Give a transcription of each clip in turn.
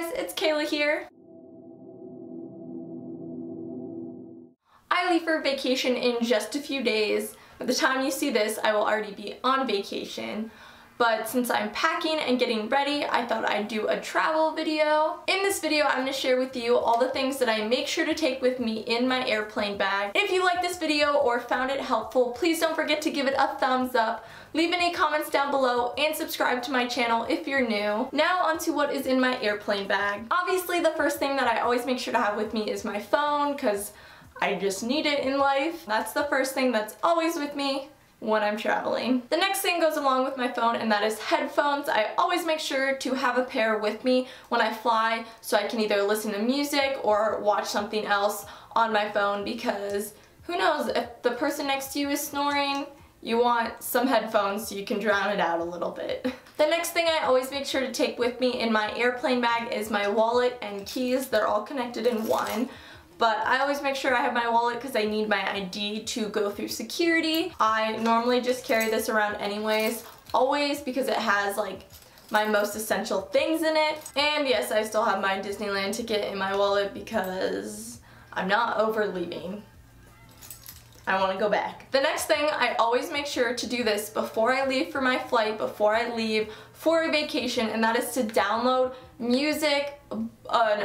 guys, it's Kayla here. I leave for vacation in just a few days. By the time you see this, I will already be on vacation. But since I'm packing and getting ready, I thought I'd do a travel video. In this video, I'm going to share with you all the things that I make sure to take with me in my airplane bag. If you like this video or found it helpful, please don't forget to give it a thumbs up, leave any comments down below, and subscribe to my channel if you're new. Now onto what is in my airplane bag. Obviously, the first thing that I always make sure to have with me is my phone, because I just need it in life. That's the first thing that's always with me when I'm traveling. The next thing goes along with my phone, and that is headphones. I always make sure to have a pair with me when I fly, so I can either listen to music or watch something else on my phone, because who knows, if the person next to you is snoring, you want some headphones so you can drown it out a little bit. The next thing I always make sure to take with me in my airplane bag is my wallet and keys. They're all connected in one. But I always make sure I have my wallet because I need my ID to go through security. I normally just carry this around anyways, always, because it has like my most essential things in it. And yes, I still have my Disneyland ticket in my wallet because I'm not over leaving. I want to go back. The next thing, I always make sure to do this before I leave for my flight, before I leave for a vacation, and that is to download music, an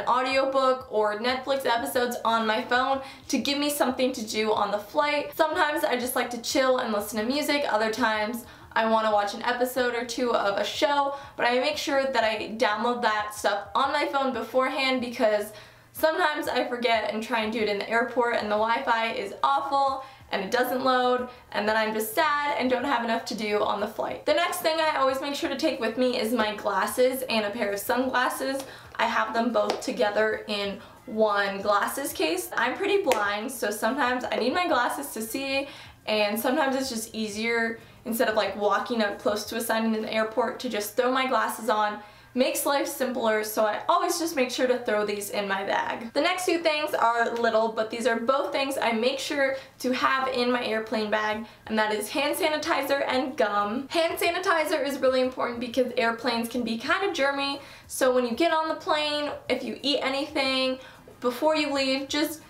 audiobook, or Netflix episodes on my phone to give me something to do on the flight. Sometimes I just like to chill and listen to music, other times I want to watch an episode or two of a show, but I make sure that I download that stuff on my phone beforehand, because sometimes I forget and try and do it in the airport and the Wi-Fi is awful and it doesn't load, and then I'm just sad and don't have enough to do on the flight. The next thing I always make sure to take with me is my glasses and a pair of sunglasses. I have them both together in one glasses case. I'm pretty blind, so sometimes I need my glasses to see, and sometimes it's just easier, instead of like walking up close to a sign in the airport, to just throw my glasses on. Makes life simpler, so I always just make sure to throw these in my bag. The next two things are little, but these are both things I make sure to have in my airplane bag, and that is hand sanitizer and gum. Hand sanitizer is really important because airplanes can be kind of germy, so when you get on the plane, if you eat anything, before you leave, just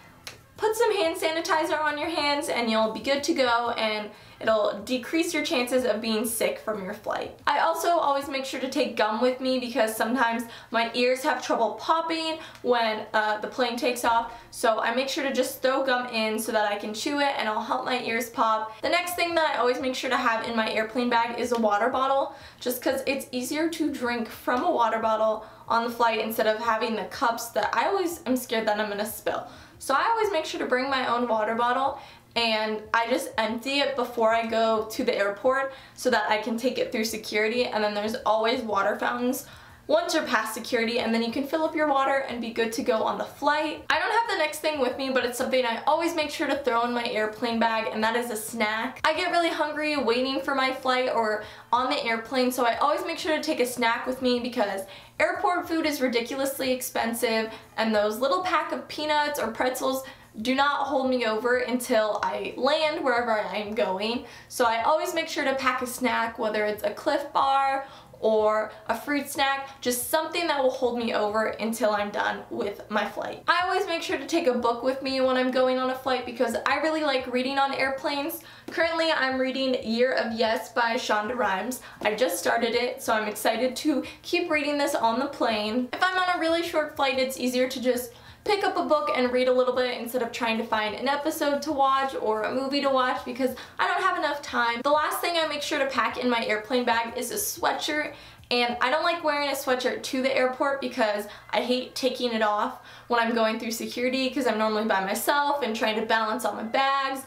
put some hand sanitizer on your hands and you'll be good to go, and it'll decrease your chances of being sick from your flight. I also always make sure to take gum with me because sometimes my ears have trouble popping when the plane takes off, so I make sure to just throw gum in so that I can chew it and it'll help my ears pop. The next thing that I always make sure to have in my airplane bag is a water bottle, just because it's easier to drink from a water bottle on the flight instead of having the cups that I always am scared that I'm gonna spill. So I always make sure to bring my own water bottle, and I just empty it before I go to the airport so that I can take it through security, and then there's always water fountains once you're past security, and then you can fill up your water and be good to go on the flight. I don't have the next thing with me, but it's something I always make sure to throw in my airplane bag, and that is a snack. I get really hungry waiting for my flight or on the airplane, so I always make sure to take a snack with me because airport food is ridiculously expensive, and those little pack of peanuts or pretzels do not hold me over until I land wherever I'm going. So I always make sure to pack a snack, whether it's a Clif Bar or a fruit snack, just something that will hold me over until I'm done with my flight. I always make sure to take a book with me when I'm going on a flight because I really like reading on airplanes. Currently, I'm reading Year of Yes by Shonda Rhimes. I just started it, so I'm excited to keep reading this on the plane. If I'm on a really short flight, it's easier to just pick up a book and read a little bit instead of trying to find an episode to watch or a movie to watch because I don't have enough time. The last thing I make sure to pack in my airplane bag is a sweatshirt, and I don't like wearing a sweatshirt to the airport because I hate taking it off when I'm going through security because I'm normally by myself and trying to balance on my bags.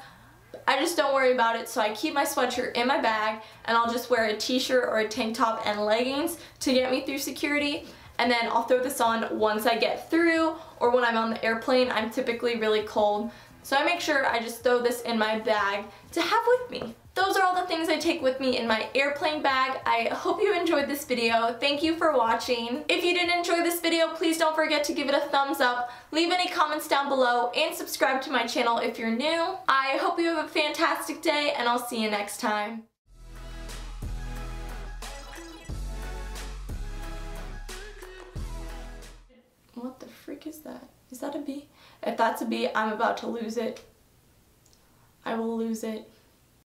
I just don't worry about it, so I keep my sweatshirt in my bag, and I'll just wear a t-shirt or a tank top and leggings to get me through security. And then I'll throw this on once I get through, or when I'm on the airplane, I'm typically really cold. So I make sure I just throw this in my bag to have with me. Those are all the things I take with me in my airplane bag. I hope you enjoyed this video. Thank you for watching. If you did enjoy this video, please don't forget to give it a thumbs up, leave any comments down below, and subscribe to my channel if you're new. I hope you have a fantastic day, and I'll see you next time. What the freak is that? Is that a bee? If that's a bee, I'm about to lose it. I will lose it.